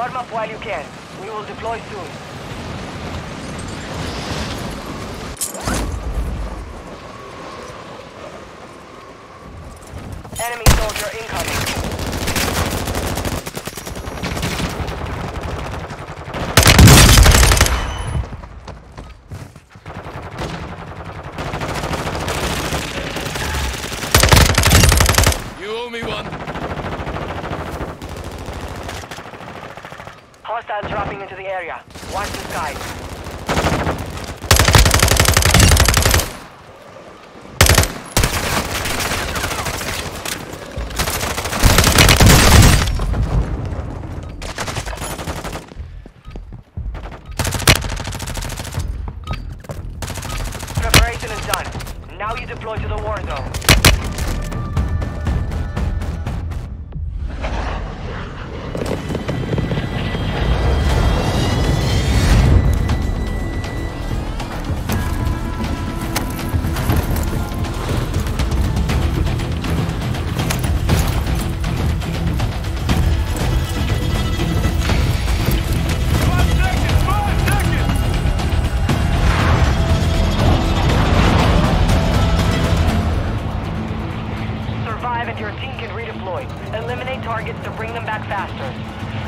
Warm up while you can. We will deploy soon. Enemy soldier incoming. You owe me one. Hostiles dropping into the area. Watch the sky. Is done. Now you deploy to the war zone. Your team can redeploy. Eliminate targets to bring them back faster.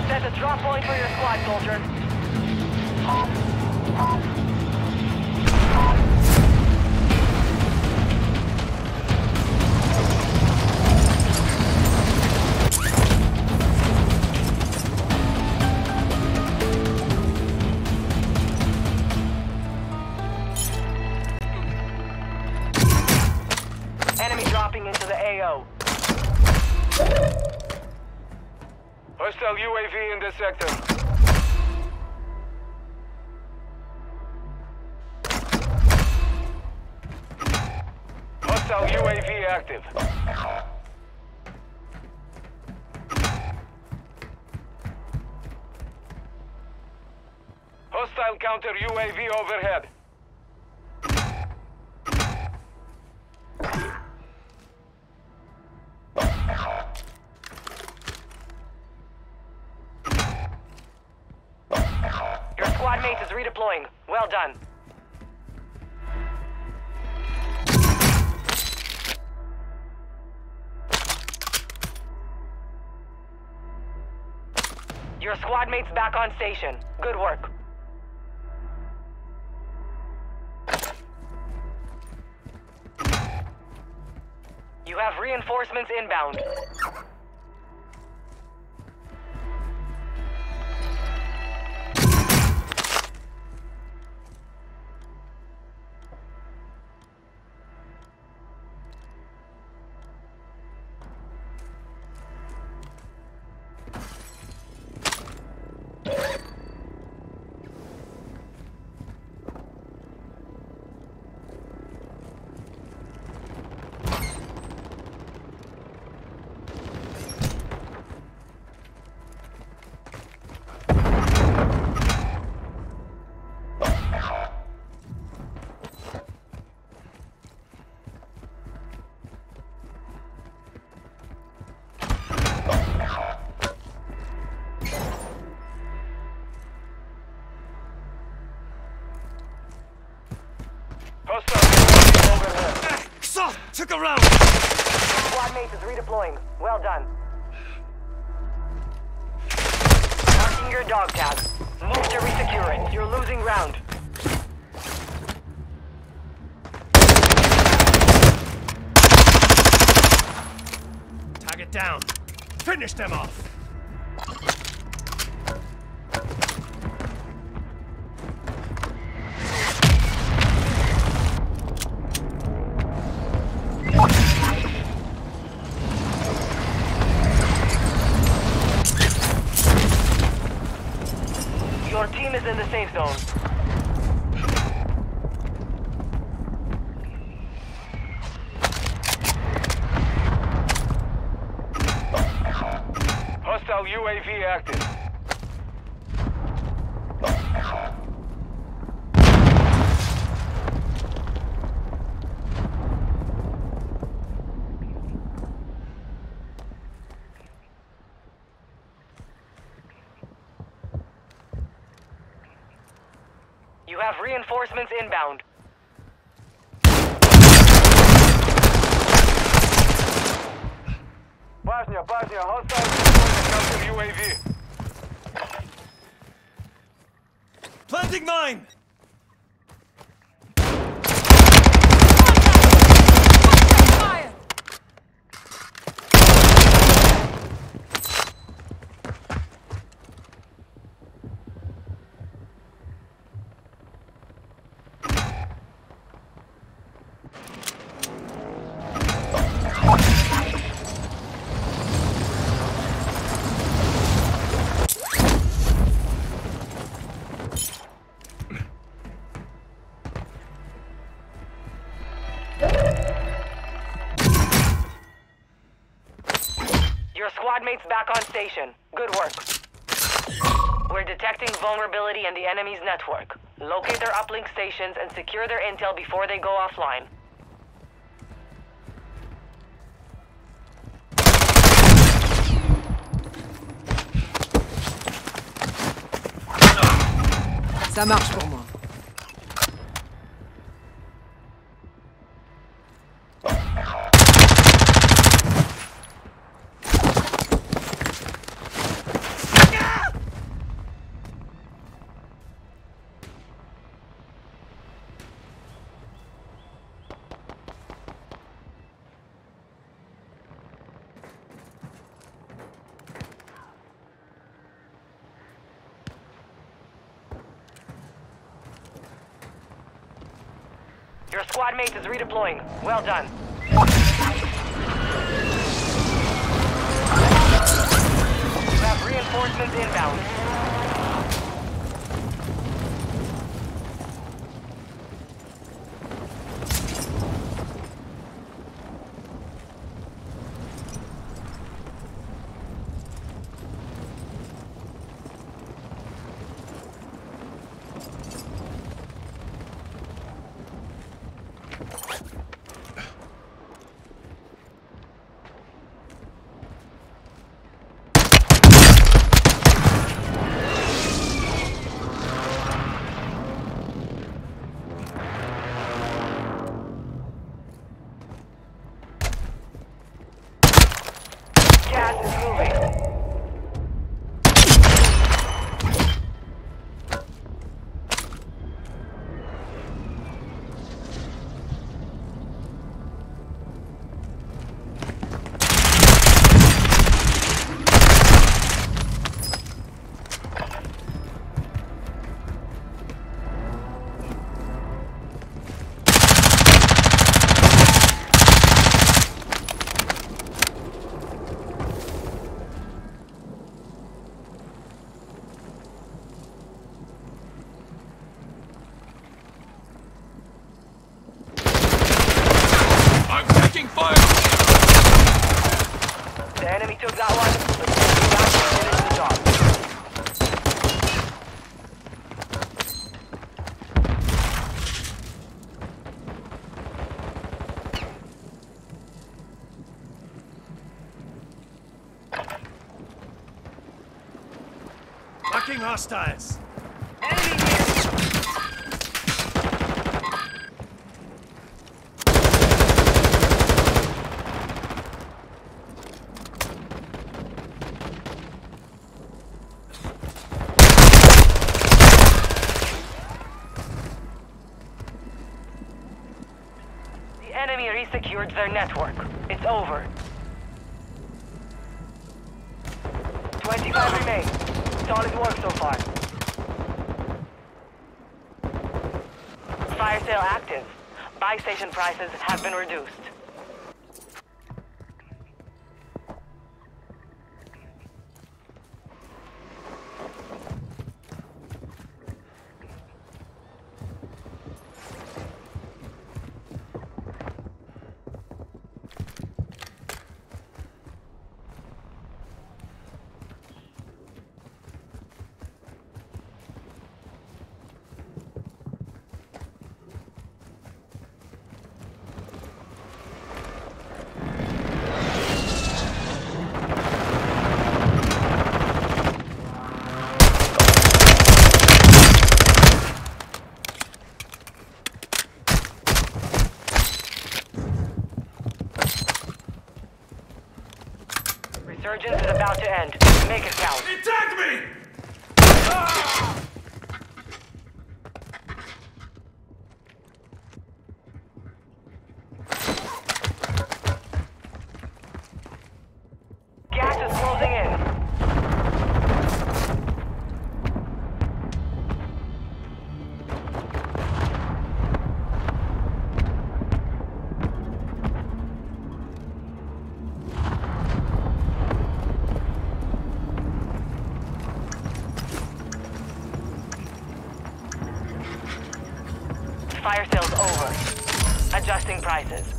Set a drop point for your squad, soldier. Enemy dropping into the AO. Hostile UAV in this sector. Hostile UAV active. Hostile counter UAV overhead. Squad mate is redeploying. Well done. Your squad mate's back on station. Good work. You have reinforcements inbound. Took a round! Squad mate is redeploying. Well done. Marking your dog tag. Move to resecure it. You're losing round. Target down. Finish them off! Your team is in the safe zone. Hostile UAV active. You have reinforcements inbound. Bosnia, hostile UAV. Planting mine! Your squad mate's back on station. Good work. We're detecting vulnerability in the enemy's network. Locate their uplink stations and secure their intel before they go offline. Ça marche pour moi. Your squad mate is redeploying. Well done. You have reinforcements inbound. Fucking hostiles! The enemy resecured their network. It's over. 25 remain. Solid work so far. Fire sale active. Buy station prices have been reduced. about to end. Make it count. He tagged me! Ah! Gas is closing in. Fire sales over. Adjusting prices.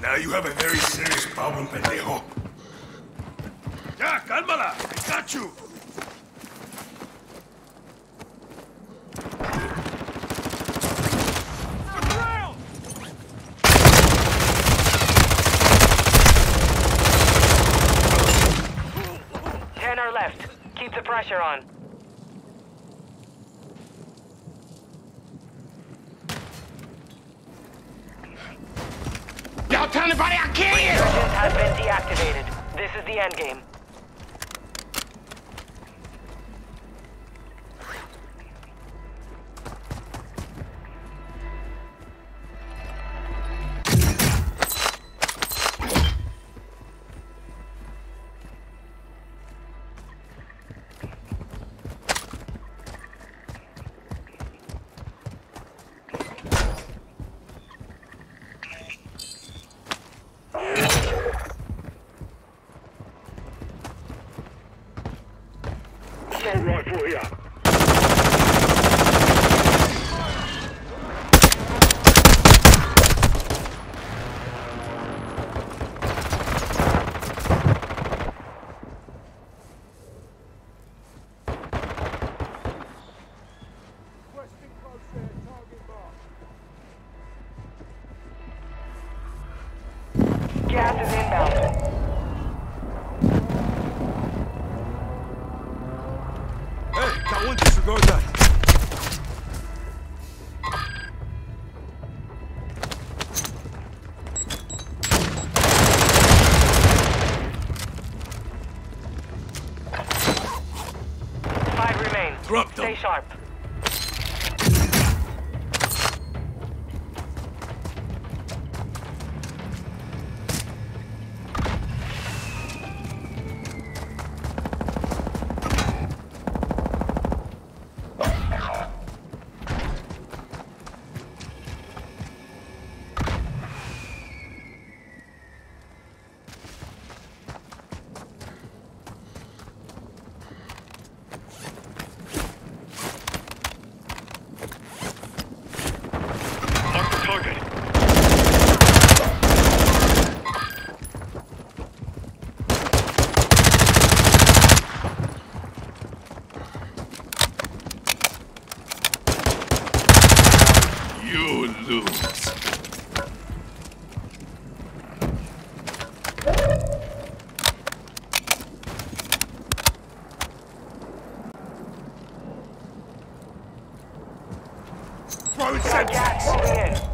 Now you have a very serious problem, pendejo. Ya, calmala! I got you! Keep the pressure on. Don't tell anybody I kill you! Resurgence has been deactivated. This is the end game. Gas is inbound. Hey, that one disregard that. Five remain. Drop them. Stay sharp. Gas moving in.